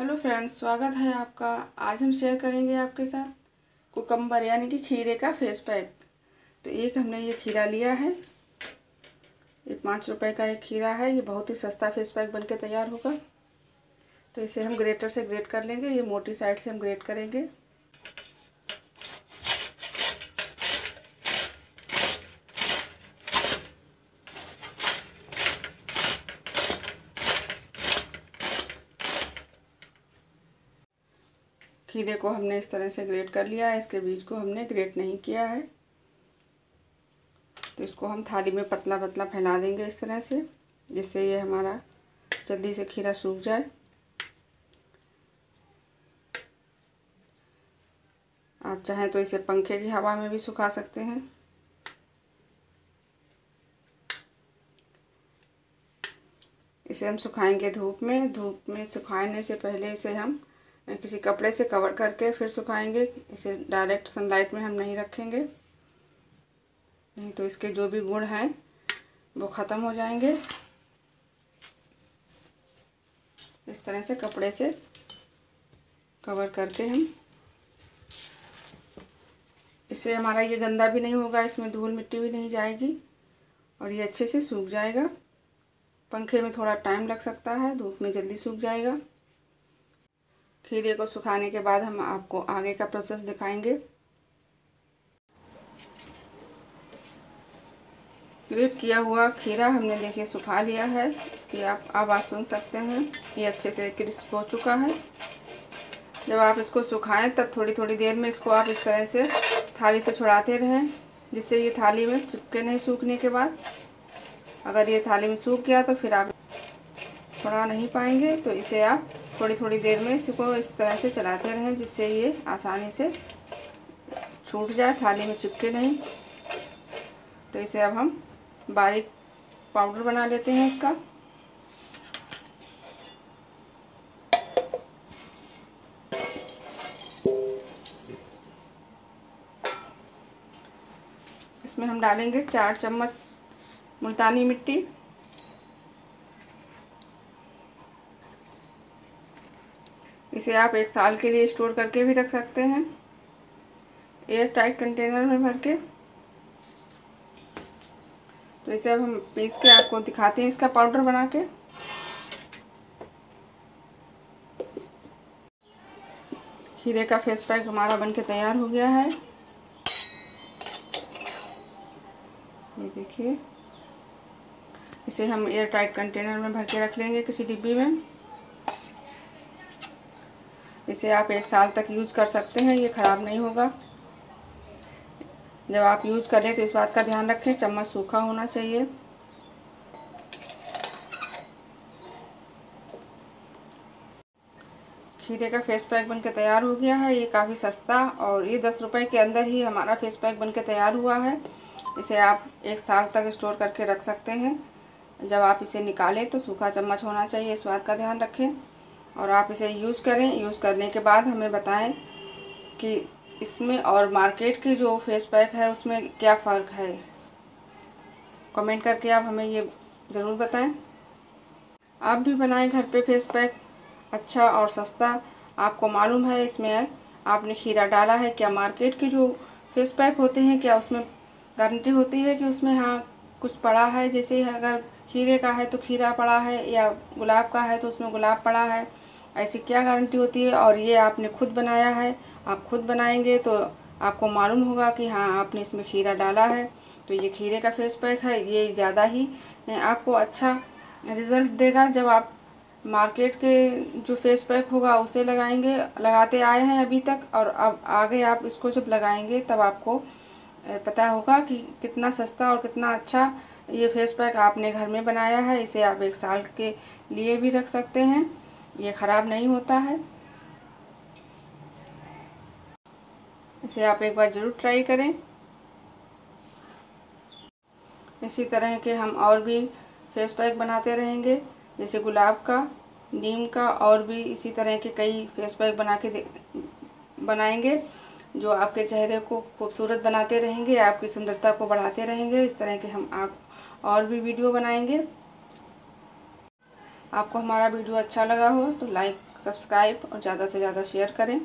Hello friends, स्वागत है आपका। आज हम शेयर करेंगे आपके साथ कुकम्बर यानी कि खीरे का फेस पैक। तो एक हमने ये खीरा लिया है, ये 5 रुपए का एक खीरा है। ये बहुत ही सस्ता फेस पैक बनके तैयार होगा। तो इसे हम ग्रेटर से ग्रेट कर लेंगे, ये मोटी साइड से हम ग्रेट करेंगे। खीरे को हमने इस तरह से ग्रेट कर लिया है, इसके बीज को हमने ग्रेट नहीं किया है। तो इसको हम थाली में पतला पतला फैला देंगे इस तरह से, जिससे ये हमारा जल्दी से खीरा सूख जाए। आप चाहें तो इसे पंखे की हवा में भी सुखा सकते हैं। इसे हम सुखाएंगे धूप में सुखाने से पहले इसे हम किसी कपड़े से कवर करके फिर सुखाएंगे। इसे डायरेक्ट सनलाइट में हम नहीं रखेंगे, नहीं तो इसके जो भी गुण हैं वो ख़त्म हो जाएंगे। इस तरह से कपड़े से कवर करके हम इसे, हमारा ये गंदा भी नहीं होगा, इसमें धूल मिट्टी भी नहीं जाएगी और ये अच्छे से सूख जाएगा। पंखे में थोड़ा टाइम लग सकता है, धूप में जल्दी सूख जाएगा। खीरे को सुखाने के बाद हम आपको आगे का प्रोसेस दिखाएंगे। ग्रेट किया हुआ खीरा हमने देखिए सुखा लिया है, इसकी आप आवाज़ सुन सकते हैं। ये अच्छे से क्रिस्प हो चुका है। जब आप इसको सुखाएं तब थोड़ी थोड़ी देर में इसको आप इस तरह से थाली से छुड़ाते रहें, जिससे ये थाली में चिपके नहीं सूखने के बाद। अगर ये थाली में सूख गया तो फिर आप छुड़ा नहीं पाएंगे। तो इसे आप थोड़ी थोड़ी देर में इसको इस तरह से चलाते रहें, जिससे ये आसानी से छूट जाए, थाली में चिपके नहीं। तो इसे अब हम बारीक पाउडर बना लेते हैं इसका। इसमें हम डालेंगे 4 चम्मच मुल्तानी मिट्टी, 1 आप 1 साल के लिए स्टोर करके भी रख सकते हैं, एयर टाइट कंटेनर में भर के। तो इसे अब हम पीस के आपको दिखाते हैं इसका पाउडर बना के। खीरे का फेस पैक हमारा बनके तैयार हो गया है। ये देखिए, इसे हम एयर टाइट कंटेनर में भर के रख लेंगे किसी डिब्बी में। इसे आप 1 साल तक यूज़ कर सकते हैं, ये ख़राब नहीं होगा। जब आप यूज़ करें तो इस बात का ध्यान रखें, चम्मच सूखा होना चाहिए। खीरे का फेस पैक बनके तैयार हो गया है। ये काफ़ी सस्ता और ये 10 रुपए के अंदर ही हमारा फेस पैक बनके तैयार हुआ है। इसे आप 1 साल तक स्टोर करके रख सकते हैं। जब आप इसे निकालें तो सूखा चम्मच होना चाहिए, इस बात का ध्यान रखें। और आप इसे यूज़ करें। यूज़ करने के बाद हमें बताएं कि इसमें और मार्केट की जो फेस पैक है उसमें क्या फ़र्क है। कमेंट करके आप हमें ये ज़रूर बताएं। आप भी बनाएं घर पे फेस पैक, अच्छा और सस्ता। आपको मालूम है इसमें आपने खीरा डाला है, क्या मार्केट के जो फेस पैक होते हैं क्या उसमें गारंटी होती है कि उसमें हाँ कुछ पड़ा है। जैसे अगर खीरे का है तो खीरा पड़ा है, या गुलाब का है तो उसमें गुलाब पड़ा है, ऐसी क्या गारंटी होती है। और ये आपने खुद बनाया है, आप खुद बनाएंगे तो आपको मालूम होगा कि हाँ आपने इसमें खीरा डाला है। तो ये खीरे का फेस पैक है, ये ज़्यादा ही आपको अच्छा रिज़ल्ट देगा। जब आप मार्केट के जो फेस पैक होगा उसे लगाते आए हैं अभी तक, और अब आगे आप इसको जब लगाएंगे तब आपको पता होगा कि कितना सस्ता और कितना अच्छा ये फेस पैक आपने घर में बनाया है। इसे आप 1 साल के लिए भी रख सकते हैं, ये ख़राब नहीं होता है। इसे आप एक बार ज़रूर ट्राई करें। इसी तरह के हम और भी फेस पैक बनाते रहेंगे, जैसे गुलाब का, नीम का, और भी इसी तरह के कई फेस पैक बनाएंगे जो आपके चेहरे को खूबसूरत बनाते रहेंगे, आपकी सुंदरता को बढ़ाते रहेंगे। इस तरह के हम और भी वीडियो बनाएंगे। आपको हमारा वीडियो अच्छा लगा हो तो लाइक, सब्सक्राइब और ज़्यादा से ज़्यादा शेयर करें।